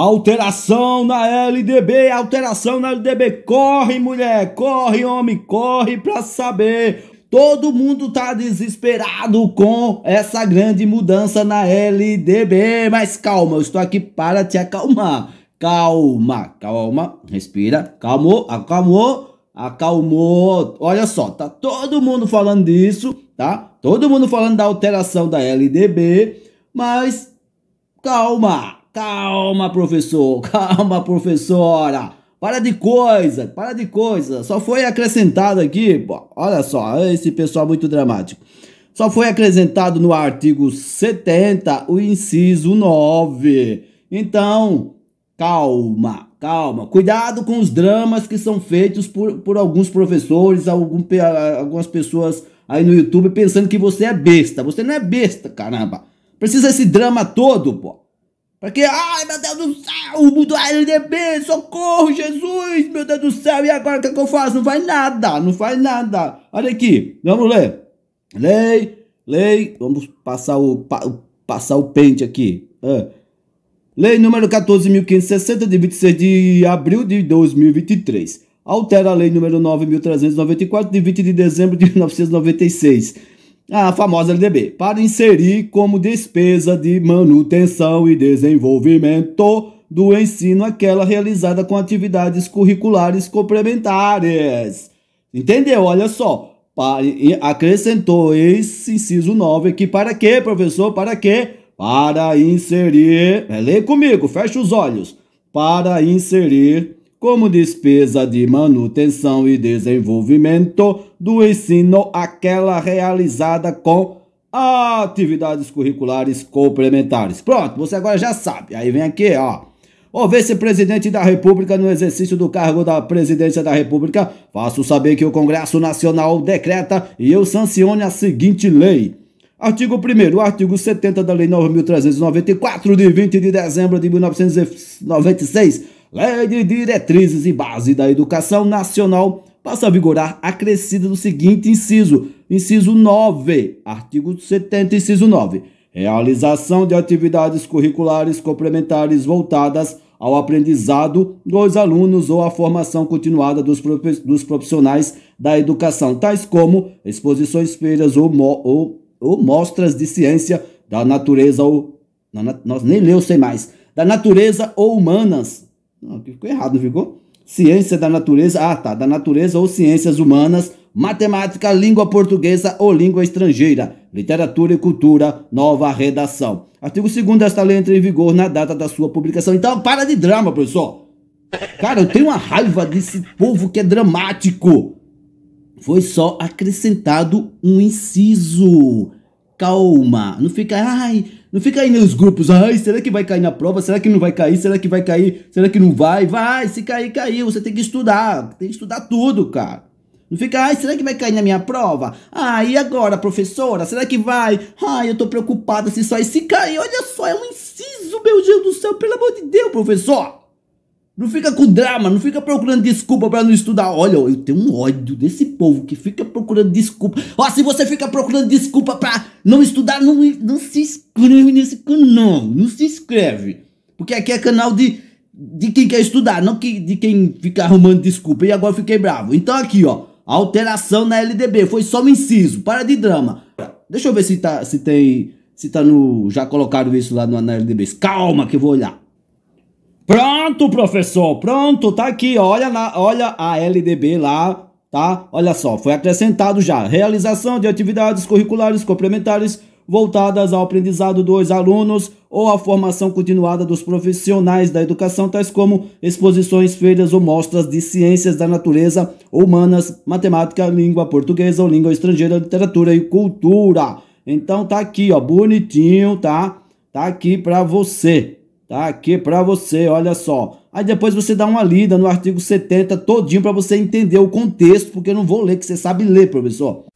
Alteração na LDB, alteração na LDB. Corre, mulher, corre, homem, corre pra saber. Todo mundo tá desesperado com essa grande mudança na LDB. Mas calma, eu estou aqui para te acalmar. Calma, calma, respira. Calmou, acalmou, acalmou. Olha só, tá todo mundo falando disso, tá? Todo mundo falando da alteração da LDB, mas calma. Calma, professor, calma, professora, para de coisa, só foi acrescentado aqui, olha só, esse pessoal muito dramático, só foi acrescentado no artigo 70, o inciso 9, então, calma, calma, cuidado com os dramas que são feitos por alguns professores, algumas pessoas aí no YouTube pensando que você é besta, você não é besta, caramba, precisa esse drama todo, pô. Porque, ai meu Deus do céu, mudou a LDB, socorro, Jesus, meu Deus do céu, e agora o que eu faço? Não faz nada, não faz nada. Olha aqui, vamos ler. Lei, vamos passar o pente aqui. Lei número 14.560, de 26 de abril de 2023. Altera a lei número 9.394, de 20 de dezembro de 1996. A famosa LDB, para inserir como despesa de manutenção e desenvolvimento do ensino aquela realizada com atividades curriculares complementares. Entendeu? Olha só, acrescentou esse inciso 9 aqui. Para quê, professor? Para quê? Para inserir, lê comigo, fecha os olhos. Para inserir como despesa de manutenção e desenvolvimento do ensino, aquela realizada com atividades curriculares complementares. Pronto, você agora já sabe. Aí vem aqui, ó. O vice-presidente da República, no exercício do cargo da presidência da República, faço saber que o Congresso Nacional decreta e eu sancione a seguinte lei. Artigo 1º, artigo 70 da Lei 9.394, de 20 de dezembro de 1996, Lei de Diretrizes e Bases da Educação Nacional, passa a vigorar acrescida do seguinte inciso, inciso 9, artigo 70, inciso 9. Realização de atividades curriculares complementares voltadas ao aprendizado dos alunos ou à formação continuada dos profissionais da educação, tais como exposições, feiras ou mostras de ciência da natureza ou... Nós nem leu, sei mais. Da natureza ou humanas. Não, ficou errado, não ficou? Ciência da natureza, tá, da natureza ou ciências humanas, matemática, língua portuguesa ou língua estrangeira, literatura e cultura, nova redação. Artigo 2º desta lei entra em vigor na data da sua publicação. Então, para de drama, professor. Cara, eu tenho uma raiva desse povo que é dramático. Foi só acrescentado um inciso. Calma, não fica, ai, não fica aí nos grupos, ai, será que vai cair na prova, será que não vai cair, será que vai cair, será que não vai, vai, se cair, caiu, você tem que estudar tudo, cara. Não fica, ai, será que vai cair na minha prova? Ai, e agora, professora, será que vai? Ai, eu tô preocupada se só se cair, olha só, é um inciso, meu Deus do céu, pelo amor de Deus, professor. Não fica com drama, não fica procurando desculpa pra não estudar. Olha, eu tenho um ódio desse povo que fica procurando desculpa. Ó, se você fica procurando desculpa pra não estudar, não se inscreve nesse canal. Não se inscreve. Porque aqui é canal de quem quer estudar, não de quem fica arrumando desculpa. E agora eu fiquei bravo. Então aqui, ó, alteração na LDB. Foi só um inciso, para de drama. Deixa eu ver se já colocaram isso lá na LDB. Calma que eu vou olhar. Pronto, professor, pronto, tá aqui, olha a LDB lá, tá? Olha só, foi acrescentado já. Realização de atividades curriculares complementares voltadas ao aprendizado dos alunos ou à formação continuada dos profissionais da educação, tais como exposições, feiras ou mostras de ciências da natureza, humanas, matemática, língua portuguesa ou língua estrangeira, literatura e cultura. Então tá aqui, ó, bonitinho, tá? Tá aqui pra você. Tá aqui pra você, olha só. Aí depois você dá uma lida no artigo 70 todinho pra você entender o contexto, porque eu não vou ler, que você sabe ler, professor.